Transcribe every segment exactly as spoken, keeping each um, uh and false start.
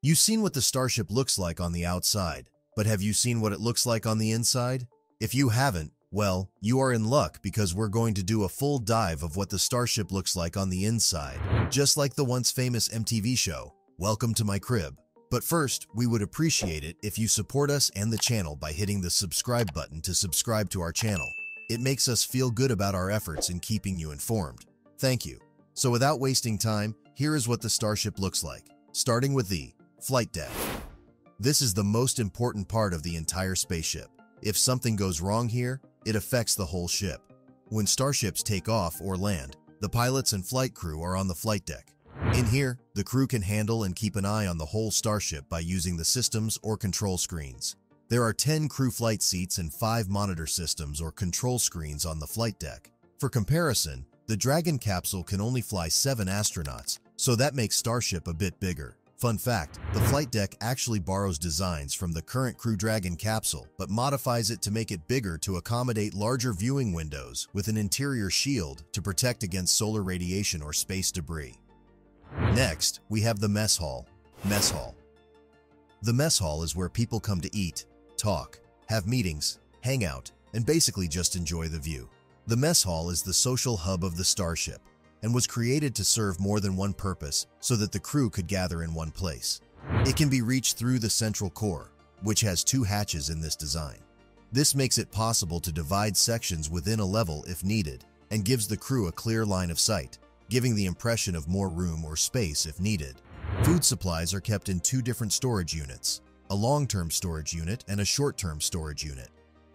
You've seen what the Starship looks like on the outside, but have you seen what it looks like on the inside? If you haven't, well, you are in luck because we're going to do a full dive of what the Starship looks like on the inside, just like the once famous M T V show, Welcome to My Crib. But first, we would appreciate it if you support us and the channel by hitting the subscribe button to subscribe to our channel. It makes us feel good about our efforts in keeping you informed. Thank you. So without wasting time, here is what the Starship looks like, starting with the Flight Deck. This is the most important part of the entire spaceship. If something goes wrong here, it affects the whole ship. When starships take off or land, the pilots and flight crew are on the flight deck. In here, the crew can handle and keep an eye on the whole starship by using the systems or control screens. There are ten crew flight seats and five monitor systems or control screens on the flight deck. For comparison, the Dragon capsule can only fly seven astronauts, so that makes Starship a bit bigger. Fun fact, the flight deck actually borrows designs from the current Crew Dragon capsule, but modifies it to make it bigger to accommodate larger viewing windows with an interior shield to protect against solar radiation or space debris. Next, we have the mess hall. Mess hall. The mess hall is where people come to eat, talk, have meetings, hang out, and basically just enjoy the view. The mess hall is the social hub of the Starship, and was created to serve more than one purpose so that the crew could gather in one place. It can be reached through the central core, which has two hatches in this design. This makes it possible to divide sections within a level if needed, and gives the crew a clear line of sight, giving the impression of more room or space if needed. Food supplies are kept in two different storage units, a long-term storage unit and a short-term storage unit.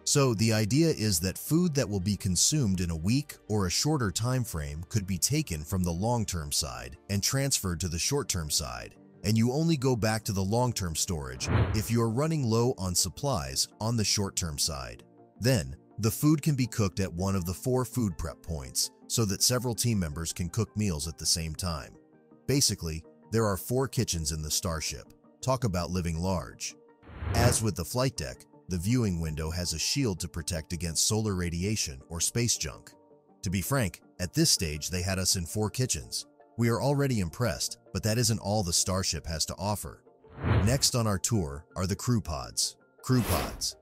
So the idea is that food that will be consumed in a week or a shorter time frame could be taken from the long-term side and transferred to the short-term side, and you only go back to the long-term storage if you are running low on supplies on the short-term side. Then, the food can be cooked at one of the four food prep points so that several team members can cook meals at the same time. Basically, there are four kitchens in the Starship. Talk about living large. As with the flight deck, the viewing window has a shield to protect against solar radiation or space junk. To be frank, at this stage they had us in four kitchens. We are already impressed, but that isn't all the Starship has to offer. Next on our tour are the crew pods. Crew pods.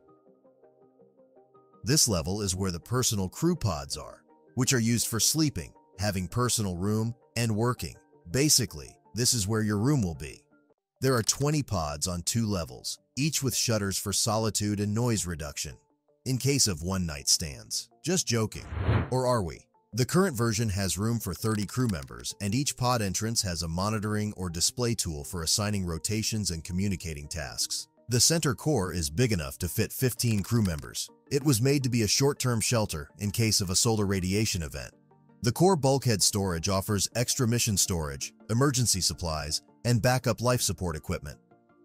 This level is where the personal crew pods are, which are used for sleeping, having personal room, and working. Basically, this is where your room will be. There are twenty pods on two levels, each with shutters for solitude and noise reduction, in case of one-night stands. Just joking. Or are we? The current version has room for thirty crew members, and each pod entrance has a monitoring or display tool for assigning rotations and communicating tasks. The center core is big enough to fit fifteen crew members. It was made to be a short-term shelter in case of a solar radiation event. The core bulkhead storage offers extra mission storage, emergency supplies, and backup life support equipment.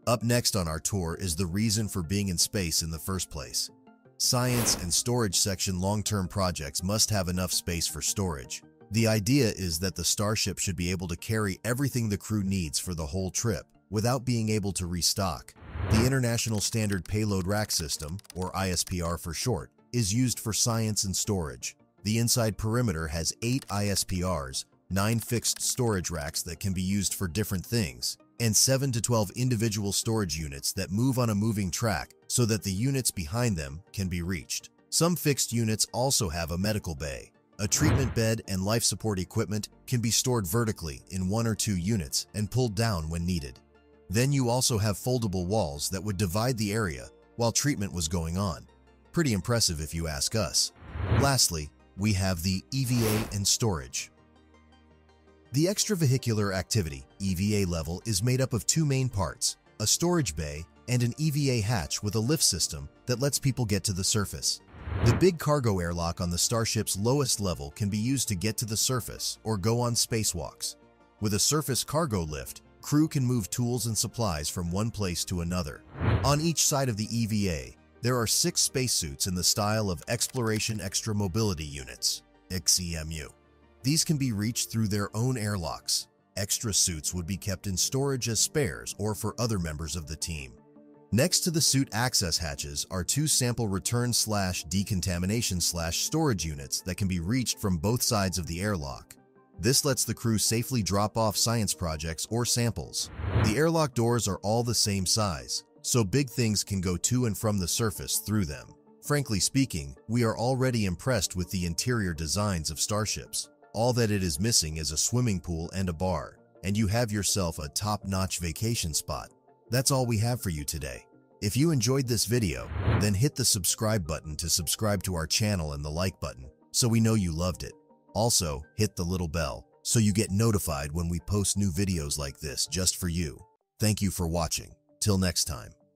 Up next on our tour is the reason for being in space in the first place. Science and storage section long-term projects must have enough space for storage. The idea is that the Starship should be able to carry everything the crew needs for the whole trip without being able to restock. The International Standard Payload Rack System, or I S P R for short, is used for science and storage. The inside perimeter has eight I S P Rs, nine fixed storage racks that can be used for different things, and seven to twelve individual storage units that move on a moving track so that the units behind them can be reached. Some fixed units also have a medical bay. A treatment bed and life support equipment can be stored vertically in one or two units and pulled down when needed. Then you also have foldable walls that would divide the area while treatment was going on. Pretty impressive if you ask us. Lastly, we have the E V A and storage. The extravehicular activity (E V A) level is made up of two main parts, a storage bay and an E V A hatch with a lift system that lets people get to the surface. The big cargo airlock on the Starship's lowest level can be used to get to the surface or go on spacewalks. With a surface cargo lift, crew can move tools and supplies from one place to another. On each side of the E V A, there are six spacesuits in the style of Exploration Extra Mobility Units, X E M U. These can be reached through their own airlocks. Extra suits would be kept in storage as spares or for other members of the team. Next to the suit access hatches are two sample return slash decontamination slash storage units that can be reached from both sides of the airlock. This lets the crew safely drop off science projects or samples. The airlock doors are all the same size, so big things can go to and from the surface through them. Frankly speaking, we are already impressed with the interior designs of Starships. All that it is missing is a swimming pool and a bar, and you have yourself a top-notch vacation spot. That's all we have for you today. If you enjoyed this video, then hit the subscribe button to subscribe to our channel and the like button, so we know you loved it. Also, hit the little bell, so you get notified when we post new videos like this just for you. Thank you for watching. Till next time.